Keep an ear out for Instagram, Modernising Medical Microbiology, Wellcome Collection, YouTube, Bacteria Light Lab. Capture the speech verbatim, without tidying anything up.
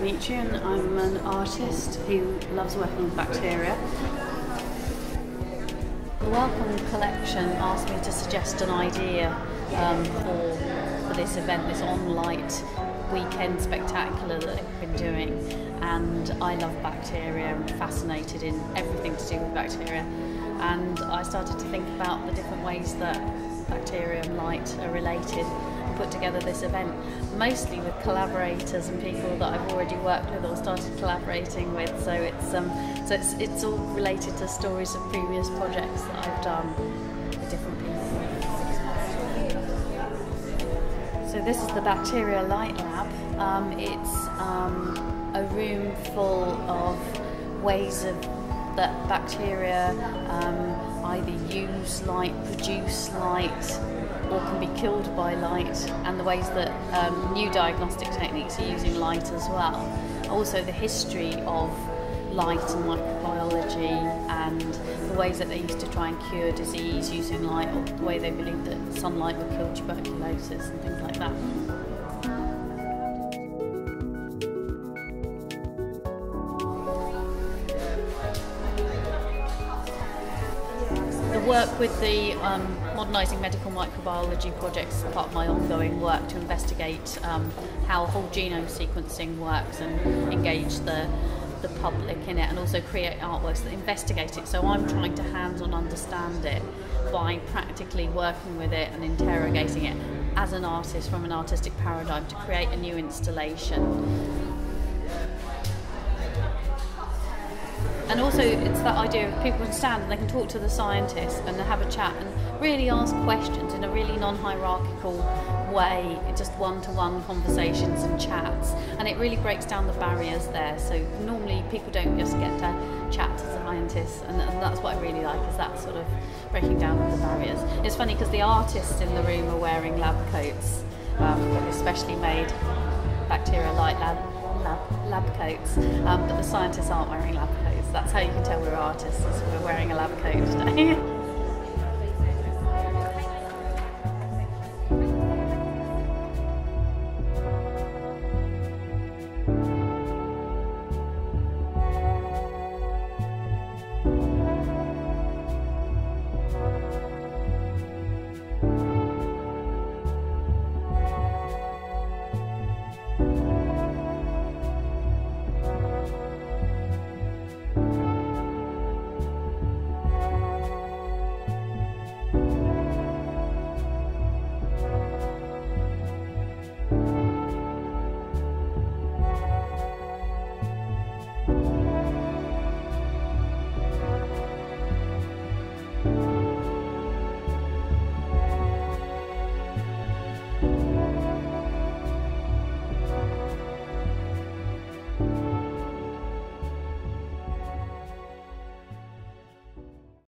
to meet you, and I'm an artist who loves working with bacteria. The Wellcome Collection asked me to suggest an idea um, for, for this event, this on-light weekend spectacular that they've been doing, and I love bacteria and fascinated in everything to do with bacteria, and I started to think about the different ways that bacteria and light are related and put together this event, mostly with collaborators and people that I've already worked with or started collaborating with, so it's um, so it's, it's all related to stories of previous projects that I've done with different people. So this is the Bacteria Light Lab. Um, it's um, a room full of ways of that bacteria um, either use light, produce light, or can be killed by light, and the ways that um, new diagnostic techniques are using light as well. Also the history of light and microbiology, and the ways that they used to try and cure disease using light, or the way they believed that sunlight would kill tuberculosis and things like that. The work with the um, Modernising Medical Microbiology project is part of my ongoing work to investigate um, how whole genome sequencing works and engage the, the public in it, and also create artworks that investigate it. So I'm trying to hands-on understand it by practically working with it and interrogating it as an artist from an artistic paradigm to create a new installation. And also it's that idea of people can stand and they can talk to the scientists and have a chat and really ask questions in a really non-hierarchical way, just one-to-one conversations and chats, and it really breaks down the barriers there. So normally people don't just get to chat to scientists, and, and that's what I really like, is that sort of breaking down of the barriers. It's funny because the artists in the room are wearing lab coats, um, especially made Bacteria Light Lab lab, lab coats, um, but the scientists aren't wearing lab coats. That's how you can tell we're artists, is we're wearing a lab coat today.